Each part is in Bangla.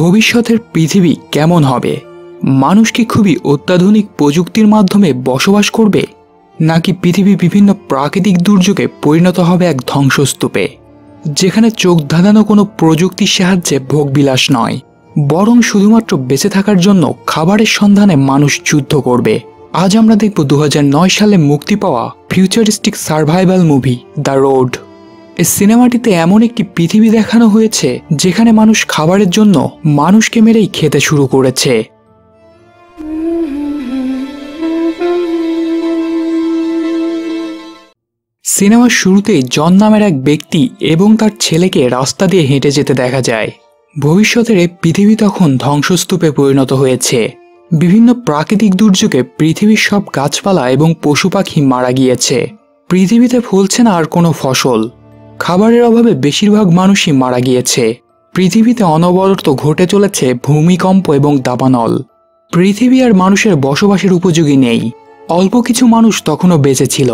ভবিষ্যতের পৃথিবী কেমন হবে? মানুষ কি খুবই অত্যাধুনিক প্রযুক্তির মাধ্যমে বসবাস করবে, নাকি পৃথিবী বিভিন্ন প্রাকৃতিক দুর্যোগে পরিণত হবে এক ধ্বংসস্তূপে, যেখানে চোখ ধাঁধানো কোনো প্রযুক্তির সাহায্যে ভোগবিলাস নয়, বরং শুধুমাত্র বেঁচে থাকার জন্য খাবারের সন্ধানে মানুষ যুদ্ধ করবে? আজ আমরা দেখব 2009 সালে মুক্তি পাওয়া futuristic survival movie the road. এই সিনেমাটিতে এমন একটি পৃথিবী দেখানো হয়েছে যেখানে মানুষ খাবারের জন্য মানুষকে মেরেই খেতে শুরু করেছে। সিনেমার শুরুতেই জন নামের এক ব্যক্তি এবং তার ছেলেকে রাস্তা দিয়ে হেঁটে যেতে দেখা যায়। ভবিষ্যতের পৃথিবী তখন ধ্বংসস্তূপে পরিণত হয়েছে। বিভিন্ন প্রাকৃতিক দুর্যোগে পৃথিবীর সব গাছপালা এবং পশু পাখি মারা গিয়েছে। পৃথিবীতে ফলছে না আর কোনো ফসল। খাবারের অভাবে বেশিরভাগ মানুষই মারা গিয়েছে। পৃথিবীতে অনবরত ঘটে চলেছে ভূমিকম্প এবং দাবানল। পৃথিবী আর মানুষের বসবাসের উপযোগী নেই। অল্প কিছু মানুষ তখনও বেঁচে ছিল,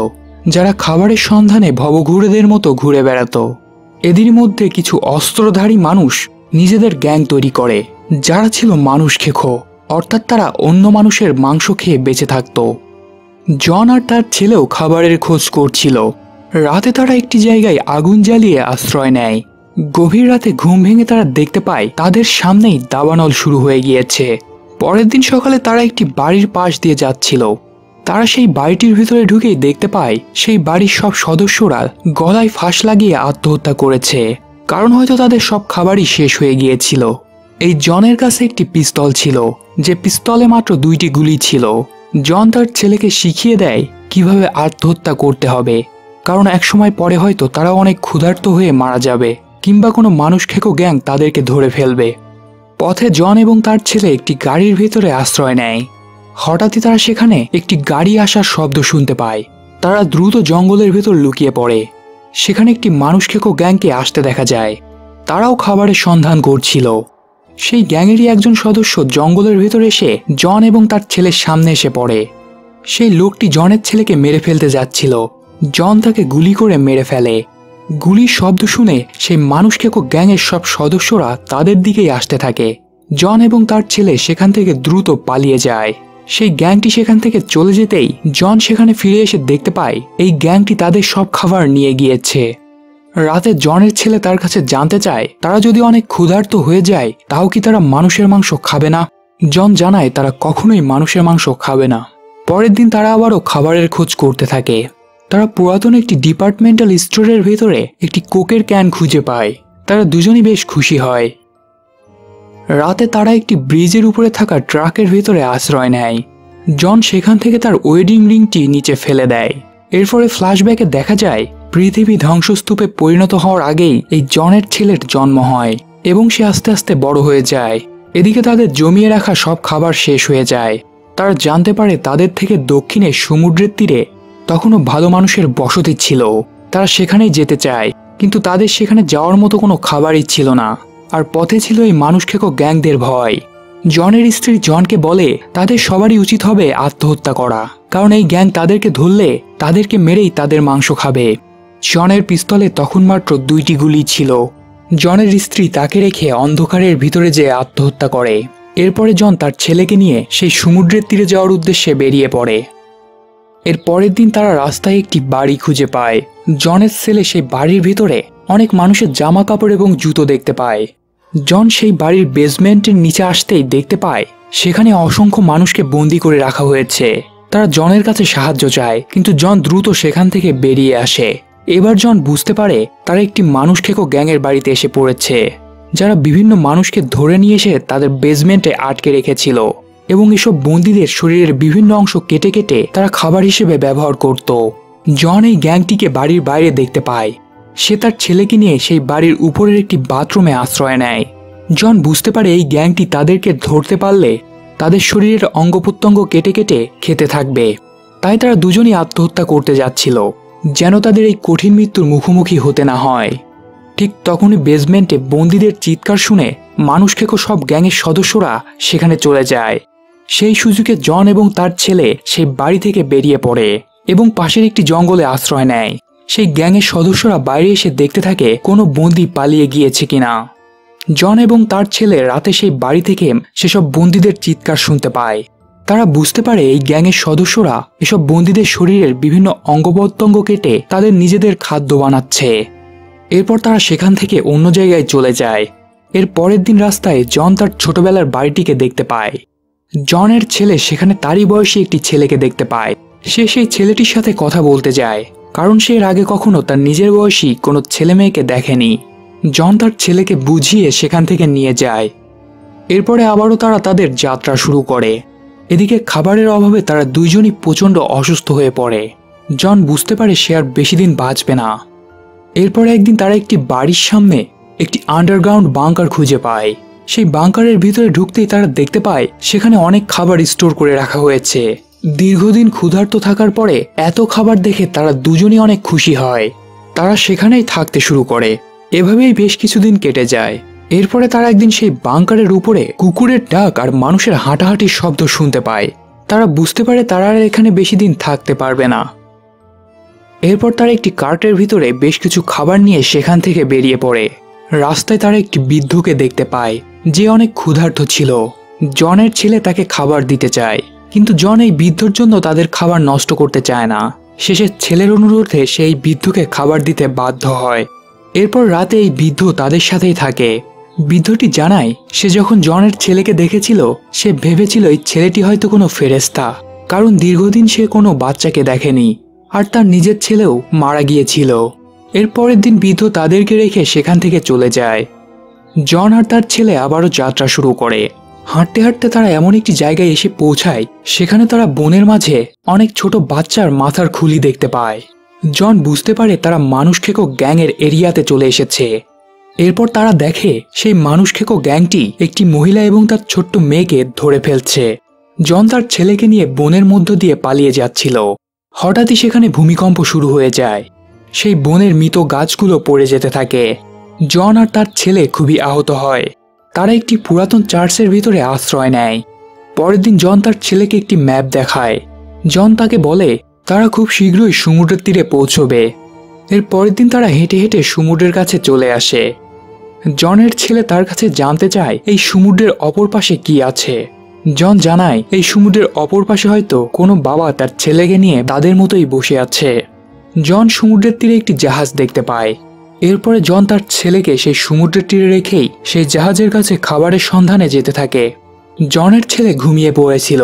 যারা খাবারের সন্ধানে ভবঘুরেদের মতো ঘুরে বেড়াত। এদের মধ্যে কিছু অস্ত্রধারী মানুষ নিজেদের গ্যাং তৈরি করে, যারা ছিল মানুষ খেকো, অর্থাৎ তারা অন্য মানুষের মাংস খেয়ে বেঁচে থাকত। জন আর তার ছেলেও খাবারের খোঁজ করছিল। রাতে তারা একটি জায়গায় আগুন জ্বালিয়ে আশ্রয় নেয়। গভীর রাতে ঘুম ভেঙে তারা দেখতে পায় তাদের সামনেই দাবানল শুরু হয়ে গিয়েছে। পরের দিন সকালে তারা একটি বাড়ির পাশ দিয়ে যাচ্ছিল। তারা সেই বাড়িটির ভিতরে ঢুকেই দেখতে পায় সেই বাড়ির সব সদস্যরা গলায় ফাঁস লাগিয়ে আত্মহত্যা করেছে, কারণ হয়তো তাদের সব খাবারই শেষ হয়ে গিয়েছিল। এই জনের কাছে একটি পিস্তল ছিল, যে পিস্তলে মাত্র 2টি গুলি ছিল। জন তার ছেলেকে শিখিয়ে দেয় কিভাবে আত্মহত্যা করতে হবে, কারণ এক সময় পরে হয়তো তারা অনেক ক্ষুধার্ত হয়ে মারা যাবে, কিংবা কোনো মানুষ খেকো গ্যাং তাদেরকে ধরে ফেলবে। পথে জন এবং তার ছেলে একটি গাড়ির ভেতরে আশ্রয় নেয়। হঠাৎই তারা সেখানে একটি গাড়ি আসার শব্দ শুনতে পায়। তারা দ্রুত জঙ্গলের ভেতর লুকিয়ে পড়ে। সেখানে একটি মানুষ খেকো গ্যাংকে আসতে দেখা যায়। তারাও খাবারের সন্ধান করছিল। সেই গ্যাংয়েরই একজন সদস্য জঙ্গলের ভেতরে এসে জন এবং তার ছেলের সামনে এসে পড়ে। সেই লোকটি জনের ছেলেকে মেরে ফেলতে যাচ্ছিল। জন তাকে গুলি করে মেরে ফেলে। গুলির শব্দ শুনে সেই মানুষ খেকো গ্যাংয়ের সব সদস্যরা তাদের দিকেই আসতে থাকে। জন এবং তার ছেলে সেখান থেকে দ্রুত পালিয়ে যায়। সেই গ্যাংটি সেখান থেকে চলে যেতেই জন সেখানে ফিরে এসে দেখতে পায় এই গ্যাংটি তাদের সব খাবার নিয়ে গিয়েছে। রাতে জনের ছেলে তার কাছে জানতে চায় তারা যদি অনেক ক্ষুধার্ত হয়ে যায়, তাও কি তারা মানুষের মাংস খাবে না? জন জানায় তারা কখনোই মানুষের মাংস খাবে না। পরের দিন তারা আবারও খাবারের খোঁজ করতে থাকে। তারা পুরাতন একটি ডিপার্টমেন্টাল স্টোরের ভেতরে একটি কোকের ক্যান খুঁজে পায়। তারা দুজনই বেশ খুশি হয়। রাতে তারা একটি ব্রিজের উপরে থাকা ট্রাকের ভেতরে আশ্রয় নেয়। জন সেখান থেকে তার ওয়েডিং রিংটি নিচে ফেলে দেয়। এরপরে ফ্ল্যাশব্যাকে দেখা যায় পৃথিবী ধ্বংসস্তূপে পরিণত হওয়ার আগেই এই জনের ছেলের জন্ম হয়, এবং সে আস্তে আস্তে বড় হয়ে যায়। এদিকে তাদের জমিয়ে রাখা সব খাবার শেষ হয়ে যায়। তারা জানতে পারে তাদের থেকে দক্ষিণে সমুদ্রের তীরে তখনও ভালো মানুষের বসতি ছিল। তারা সেখানেই যেতে চায়, কিন্তু তাদের সেখানে যাওয়ার মতো কোনো খাবারই ছিল না। আর পথে ছিল এই মানুষ খেকো গ্যাংদের ভয়। জনের স্ত্রী জনকে বলে তাদের সবারই উচিত হবে আত্মহত্যা করা, কারণ এই গ্যাং তাদেরকে ধরলে তাদেরকে মেরেই তাদের মাংস খাবে। জনের পিস্তলে তখন মাত্র 2টি গুলি ছিল। জনের স্ত্রী তাকে রেখে অন্ধকারের ভিতরে যেয়ে আত্মহত্যা করে। এরপরে জন তার ছেলেকে নিয়ে সেই সমুদ্রের তীরে যাওয়ার উদ্দেশ্যে বেরিয়ে পড়ে। এর পরের দিন তারা রাস্তায় একটি বাড়ি খুঁজে পায়। জনের ছেলে সেই বাড়ির ভিতরে অনেক মানুষের জামা কাপড় এবং জুতো দেখতে পায়। জন সেই বাড়ির বেসমেন্টের নিচে আসতেই দেখতে পায় সেখানে অসংখ্য মানুষকে বন্দি করে রাখা হয়েছে। তারা জনের কাছে সাহায্য চায়, কিন্তু জন দ্রুত সেখান থেকে বেরিয়ে আসে। এবার জন বুঝতে পারে তারা একটি মানুষ খেকো গ্যাংয়ের বাড়িতে এসে পড়েছে, যারা বিভিন্ন মানুষকে ধরে নিয়ে এসে তাদের বেসমেন্টে আটকে রেখেছিল, এবং এসব বন্দীদের শরীরের বিভিন্ন অংশ কেটে কেটে তারা খাবার হিসেবে ব্যবহার করত। জন এই গ্যাংটিকে বাড়ির বাইরে দেখতে পায়। সে তার ছেলেকে নিয়ে সেই বাড়ির উপরের একটি বাথরুমে আশ্রয় নেয়। জন বুঝতে পারে এই গ্যাংটি তাদেরকে ধরতে পারলে তাদের শরীরের অঙ্গ প্রত্যঙ্গ কেটে কেটে খেতে থাকবে, তাই তারা দুজনই আত্মহত্যা করতে যাচ্ছিল, যেন তাদের এই কঠিন মৃত্যুর মুখোমুখি হতে না হয়। ঠিক তখনই বেসমেন্টে বন্দীদের চিৎকার শুনে মানুষ খেকো সব গ্যাংয়ের সদস্যরা সেখানে চলে যায়। সেই সুযোগে জন এবং তার ছেলে সেই বাড়ি থেকে বেরিয়ে পড়ে এবং পাশের একটি জঙ্গলে আশ্রয় নেয়। সেই গ্যাংয়ের সদস্যরা বাইরে এসে দেখতে থাকে কোনো বন্দী পালিয়ে গিয়েছে কিনা। जन এবং তার ছেলে রাতে সেই বাড়ি থেকে সেসব বন্দীদের চিৎকার শুনতে পায়। তারা বুঝতে পারে এই গ্যাংয়ের সদস্যরা এসব বন্দীদের শরীরের বিভিন্ন অঙ্গপ্রত্যঙ্গ কেটে তাদের নিজেদের খাদ্য বানাচ্ছে। এরপর তারা সেখান থেকে অন্য জায়গায় চলে যায়। এর পরের দিন রাস্তায় জন তার ছোটবেলার বাড়িটিকে দেখতে পায়। জনের ছেলে সেখানে তারই বয়সী একটি ছেলেকে দেখতে পায়। সে সেই ছেলেটির সাথে কথা বলতে যায়, কারণ সে এর আগে কখনো তার নিজের বয়সী কোনো ছেলে মেয়েকে দেখেনি। জন তার ছেলেকে বুঝিয়ে সেখান থেকে নিয়ে যায়। এরপরে আবারও তারা তাদের যাত্রা শুরু করে। এদিকে খাবারের অভাবে তারা দুইজনই প্রচণ্ড অসুস্থ হয়ে পড়ে। জন বুঝতে পারে সে আর বেশি দিন বাঁচবে না। এরপরে একদিন তারা একটি বাড়ির সামনে একটি আন্ডারগ্রাউন্ড বাংকার খুঁজে পায়। সেই বাংকারের ভিতরে ঢুকতেই তারা দেখতে পায় সেখানে অনেক খাবার স্টোর করে রাখা হয়েছে। দীর্ঘদিন ক্ষুধার্ত থাকার পরে এত খাবার দেখে তারা দুজনই অনেক খুশি হয়। তারা সেখানেই থাকতে শুরু করে। এভাবেই বেশ কিছুদিন কেটে যায়। এরপরে তারা একদিন সেই বাংকারের উপরে কুকুরের ডাক আর মানুষের হাঁটাহাঁটির শব্দ শুনতে পায়। তারা বুঝতে পারে তারা আর এখানে বেশি দিন থাকতে পারবে না। এরপর তারা একটি কার্টের ভিতরে বেশ কিছু খাবার নিয়ে সেখান থেকে বেরিয়ে পড়ে। রাস্তায় তারা একটি বৃদ্ধকে দেখতে পায় যে অনেক ক্ষুধার্ত ছিল। জনের ছেলে তাকে খাবার দিতে চায়, কিন্তু জন এই বৃদ্ধর জন্য তাদের খাবার নষ্ট করতে চায় না। শেষে ছেলের অনুরোধে সেই বৃদ্ধকে খাবার দিতে বাধ্য হয়। এরপর রাতে এই বৃদ্ধ তাদের সাথেই থাকে। বৃদ্ধটি জানায় সে যখন জনের ছেলেকে দেখেছিল সে ভেবেছিল এই ছেলেটি হয়তো কোনো ফেরেশতা, কারণ দীর্ঘদিন সে কোনো বাচ্চাকে দেখেনি আর তার নিজের ছেলেও মারা গিয়েছিল। এর পরের দিন বৃদ্ধ তাদেরকে রেখে সেখান থেকে চলে যায়। জন আর তার ছেলে আবারও যাত্রা শুরু করে। হাঁটতে হাঁটতে তারা এমন একটি জায়গায় এসে পৌঁছায় সেখানে তারা বনের মাঝে অনেক ছোট বাচ্চার মাথার খুলি দেখতে পায়। জন বুঝতে পারে তারা মানুষখেকো গ্যাংয়ের এরিয়াতে চলে এসেছে। এরপর তারা দেখে সেই মানুষখেকো গ্যাংটি একটি মহিলা এবং তার ছোট্ট মেয়েকে ধরে ফেলছে। জন তার ছেলেকে নিয়ে বনের মধ্য দিয়ে পালিয়ে যাচ্ছিল। হঠাৎই সেখানে ভূমিকম্প শুরু হয়ে যায়। সেই বনের মৃত গাছগুলো পড়ে যেতে থাকে। জন আর তার ছেলে খুবই আহত হয়। তারা একটি পুরাতন চার্চের ভিতরে আশ্রয় নেয়। পরের দিন জন তার ছেলেকে একটি ম্যাপ দেখায়। জন তাকে বলে তারা খুব শীঘ্রই সমুদ্রের তীরে পৌঁছবে। এর পরের দিন তারা হেঁটে হেঁটে সমুদ্রের কাছে চলে আসে। জনের ছেলে তার কাছে জানতে চায় এই সমুদ্রের অপর পাশে কি আছে। জন জানায় এই সমুদ্রের অপর পাশে হয়তো কোনো বাবা তার ছেলেকে নিয়ে তাদের মতোই বসে আছে। জন সমুদ্রের তীরে একটি জাহাজ দেখতে পায়। এরপরে জন তার ছেলেকে সেই সমুদ্রের তীরে রেখেই সেই জাহাজের কাছে খাবারের সন্ধানে যেতে থাকে। জনের ছেলে ঘুমিয়ে পড়েছিল।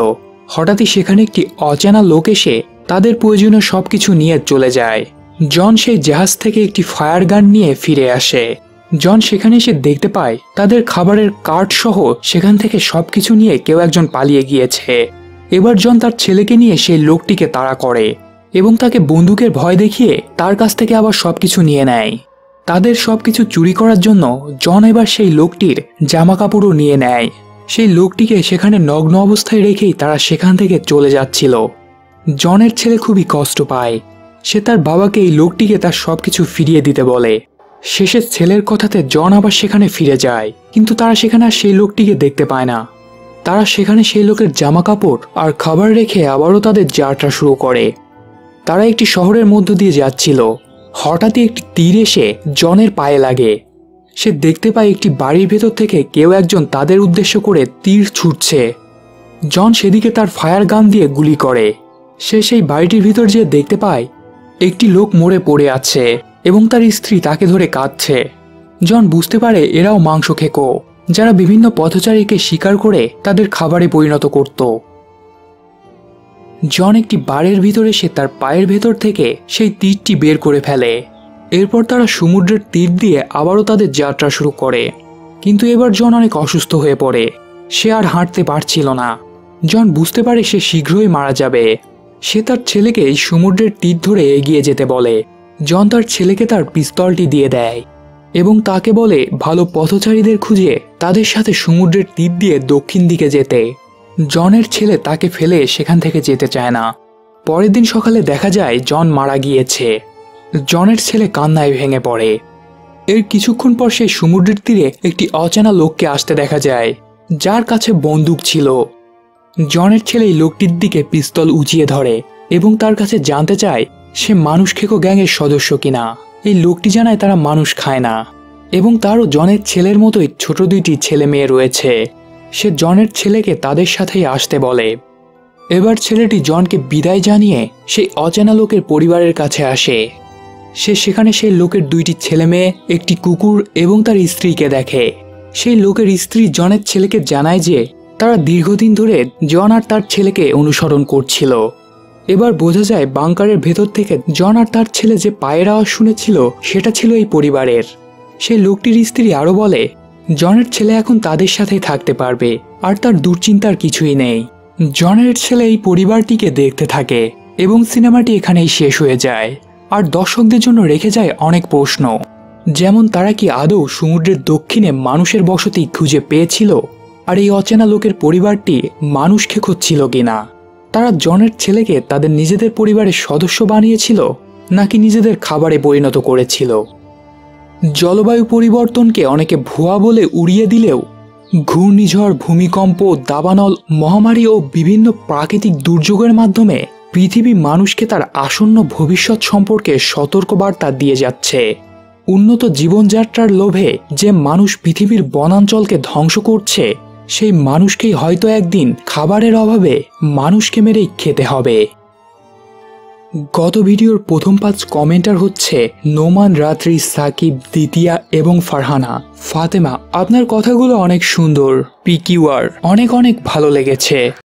হঠাৎই সেখানে একটি অচেনা লোক এসে তাদের প্রয়োজনীয় সব কিছু নিয়ে চলে যায়। জন সেই জাহাজ থেকে একটি ফায়ার গান নিয়ে ফিরে আসে। জন সেখানে এসে দেখতে পায় তাদের খাবারের কার্ট সহ সেখান থেকে সব কিছু নিয়ে কেউ একজন পালিয়ে গিয়েছে। এবার জন তার ছেলেকে নিয়ে সেই লোকটিকে তাড়া করে এবং তাকে বন্দুকের ভয় দেখিয়ে তার কাছ থেকে আবার সব কিছু নিয়ে নেয়। তাদের সব কিছু চুরি করার জন্য জন এবার সেই লোকটির জামাকাপড়ও নিয়ে নেয়। সেই লোকটিকে সেখানে নগ্ন অবস্থায় রেখেই তারা সেখান থেকে চলে যাচ্ছিল। জনের ছেলে খুবই কষ্ট পায়। সে তার বাবাকে এই লোকটিকে তার সব কিছু ফিরিয়ে দিতে বলে। শেষে ছেলের কথাতে জন আবার সেখানে ফিরে যায়, কিন্তু তারা সেখানে আর সেই লোকটিকে দেখতে পায় না। তারা সেখানে সেই লোকের জামাকাপড় আর খাবার রেখে আবারও তাদের যাত্রা শুরু করে। তারা একটি শহরের মধ্য দিয়ে যাচ্ছিল। হঠাৎই একটি তীর এসে জনের পায়ে লাগে। সে দেখতে পায় একটি বাড়ির ভেতর থেকে কেউ একজন তাদের উদ্দেশ্য করে তীর ছুটছে। জন সেদিকে তার ফায়ার গান দিয়ে গুলি করে। সে সেই বাড়িটির ভিতর যেয়ে দেখতে পায় একটি লোক মরে পড়ে আছে এবং তার স্ত্রী তাকে ধরে কাঁদছে। জন বুঝতে পারে এরাও মাংসখেকো, যারা বিভিন্ন পথচারীকে শিকার করে তাদের খাবারে পরিণত করত। জন একটি বাড়ির ভিতরে সে তার পায়ের ভেতর থেকে সেই তীরটি বের করে ফেলে। এরপর তারা সমুদ্রের তীর দিয়ে আবারও তাদের যাত্রা শুরু করে, কিন্তু এবার জন অনেক অসুস্থ হয়ে পড়ে। সে আর হাঁটতে পারছিল না। জন বুঝতে পারে সে শীঘ্রই মারা যাবে। সে তার ছেলেকে এই সমুদ্রের তীর ধরে এগিয়ে যেতে বলে। জন তার ছেলেকে তার পিস্তলটি দিয়ে দেয় এবং তাকে বলে ভালো পথচারীদের খুঁজে তাদের সাথে সমুদ্রের তীর দিয়ে দক্ষিণ দিকে যেতে। জনের ছেলে তাকে ফেলে সেখান থেকে যেতে চায় না। পরের দিন সকালে দেখা যায় জন মারা গিয়েছে। জনের ছেলে কান্নায় ভেঙে পড়ে। এর কিছুক্ষণ পর সেই সমুদ্রের তীরে একটি অচেনা লোককে আসতে দেখা যায়, যার কাছে বন্দুক ছিল। জনের ছেলে এই লোকটির দিকে পিস্তল উঁচিয়ে ধরে এবং তার কাছে জানতে চায় সে মানুষখেকো গ্যাংয়ের সদস্য কিনা। এই লোকটি জানায় তারা মানুষ খায় না। এবং তারও জনের ছেলের মতোই ছোট দুইটি ছেলে মেয়ে রয়েছে। সে জনের ছেলেকে তাদের সাথেই আসতে বলে। এবার ছেলেটি জনকে বিদায় জানিয়ে সেই অচেনা লোকের পরিবারের কাছে আসে। সে সেখানে সেই লোকের দুইটি ছেলে মেয়ে, একটি কুকুর এবং তার স্ত্রীকে দেখে। সেই লোকের স্ত্রী জনের ছেলেকে জানায় যে তারা দীর্ঘদিন ধরে জন আর তার ছেলেকে অনুসরণ করছিল। এবার বোঝা যায় বাংকারের ভেতর থেকে জন আর তার ছেলে যে পায়ের আওয়াজ শুনেছিল সেটা ছিল এই পরিবারের। সেই লোকটির স্ত্রী আরও বলে, জনের ছেলে এখন তাদের সাথেই থাকতে পারবে আর তার দুশ্চিন্তার কিছুই নেই। জনের ছেলে এই পরিবারটিকে দেখতে থাকে এবং সিনেমাটি এখানেই শেষ হয়ে যায়। আর দর্শকদের জন্য রেখে যায় অনেক প্রশ্ন, যেমন তারা কি আদৌ সমুদ্রের দক্ষিণে মানুষের বসতি খুঁজে পেয়েছিল, আর এই অচেনা লোকের পরিবারটি মানুষকে খুঁজছিল কিনা। তারা জনের ছেলেকে তাদের নিজেদের পরিবারের সদস্য বানিয়েছিল নাকি নিজেদের খাবারে পরিণত করেছিল। জলবায়ু পরিবর্তনকে অনেকে ভুয়া বলে উড়িয়ে দিলেও ঘূর্ণিঝড়, ভূমিকম্প, দাবানল, মহামারী ও বিভিন্ন প্রাকৃতিক দুর্যোগের মাধ্যমে পৃথিবী মানুষকে তার আসন্ন ভবিষ্যৎ সম্পর্কে সতর্কবার্তা দিয়ে যাচ্ছে। উন্নত জীবনযাত্রার লোভে যে মানুষ পৃথিবীর বনাঞ্চলকে ধ্বংস করছে, সেই মানুষকেই হয়তো একদিন খাবারের অভাবে মানুষকে মেরেই খেতে হবে। গত ভিডিওর প্রথম 5 কমেন্টার হচ্ছে নোমান, রাত্রি, সাকিব, দ্বিতীয়া এবং ফারহানা। ফাতেমা, আপনার কথাগুলো অনেক সুন্দর। পিকিউআর, অনেক অনেক ভালো লেগেছে।